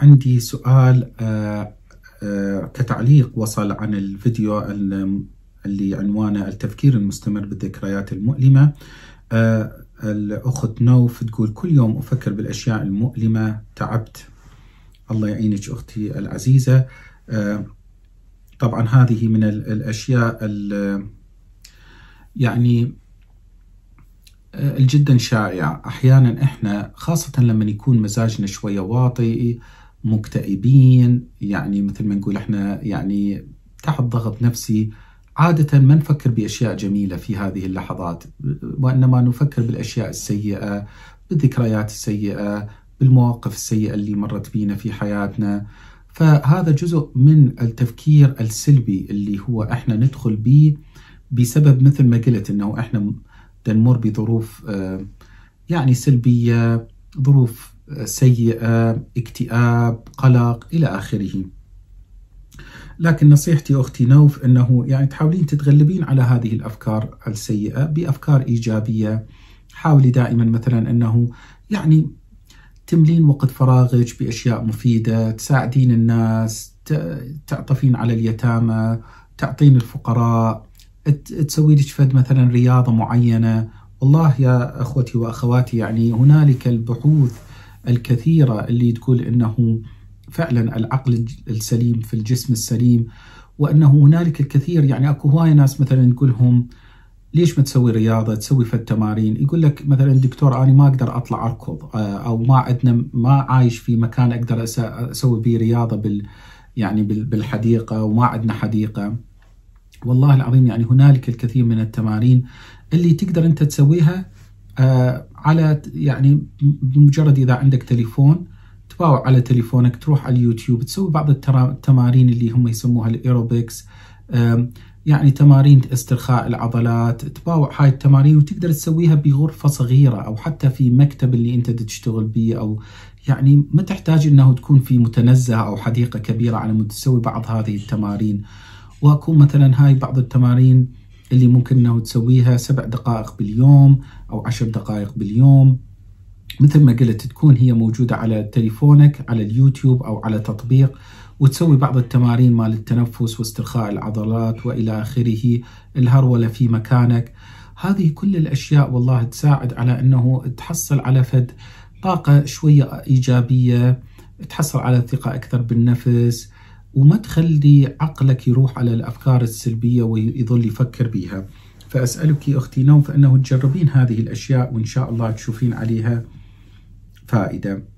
عندي سؤال كتعليق وصل عن الفيديو اللي عنوانه التفكير المستمر بالذكريات المؤلمة. الأخت نوف تقول كل يوم أفكر بالأشياء المؤلمة، تعبت. الله يعينك أختي العزيزة. طبعا هذه من الأشياء يعني الجدا شائعة. أحيانا إحنا خاصة لما يكون مزاجنا شوية واطي، مكتئبين، يعني مثل ما نقول إحنا يعني تحت ضغط نفسي، عادة ما نفكر بأشياء جميلة في هذه اللحظات، وإنما نفكر بالأشياء السيئة، بالذكريات السيئة، بالمواقف السيئة اللي مرت بينا في حياتنا. فهذا جزء من التفكير السلبي اللي هو إحنا ندخل به بسبب مثل ما قلت إنه إحنا نمر بظروف يعني سلبية، ظروف سيئة، اكتئاب، قلق إلى آخره. لكن نصيحتي أختي نوف أنه يعني تحاولين تتغلبين على هذه الأفكار السيئة بأفكار إيجابية. حاولي دائما مثلا أنه يعني تملين وقت فراغك بأشياء مفيدة، تساعدين الناس، تعطفين على اليتامى، تعطين الفقراء، تسوي لك فد مثلا رياضة معينة. والله يا أخوتي وأخواتي يعني هنالك البحوث الكثيرة اللي تقول أنه فعلا العقل السليم في الجسم السليم، وأنه هنالك الكثير. يعني أكو هواية ناس مثلا نقولهم ليش ما تسوي رياضة، تسوي في التمارين، يقول لك مثلا دكتور أنا ما أقدر أطلع أركض، أو ما عندنا ما عايش في مكان أقدر أسوي به رياضة يعني بالحديقة، وما عندنا حديقة. والله العظيم يعني هنالك الكثير من التمارين اللي تقدر أنت تسويها على يعني بمجرد إذا عندك تليفون تباوع على تليفونك، تروح على اليوتيوب تسوي بعض التمارين اللي هم يسموها الإيروبكس، يعني تمارين استرخاء العضلات. تباوع هاي التمارين وتقدر تسويها بغرفة صغيرة، أو حتى في مكتب اللي أنت تشتغل به، أو يعني ما تحتاج أنه تكون في متنزه أو حديقة كبيرة على مود تسوي بعض هذه التمارين. واكون مثلا هاي بعض التمارين اللي ممكن انه تسويها 7 دقائق باليوم او 10 دقائق باليوم، مثل ما قلت تكون هي موجودة على تليفونك، على اليوتيوب او على تطبيق، وتسوي بعض التمارين مال التنفس واسترخاء العضلات والى اخره، الهرولة في مكانك. هذه كل الاشياء والله تساعد على انه تحصل على فد طاقة شوية ايجابية، تحصل على ثقة اكثر بالنفس، وما تخلي عقلك يروح على الأفكار السلبية ويظل يفكر بيها. فأسألك أختي نوف أنه تجربين هذه الأشياء، وإن شاء الله تشوفين عليها فائدة.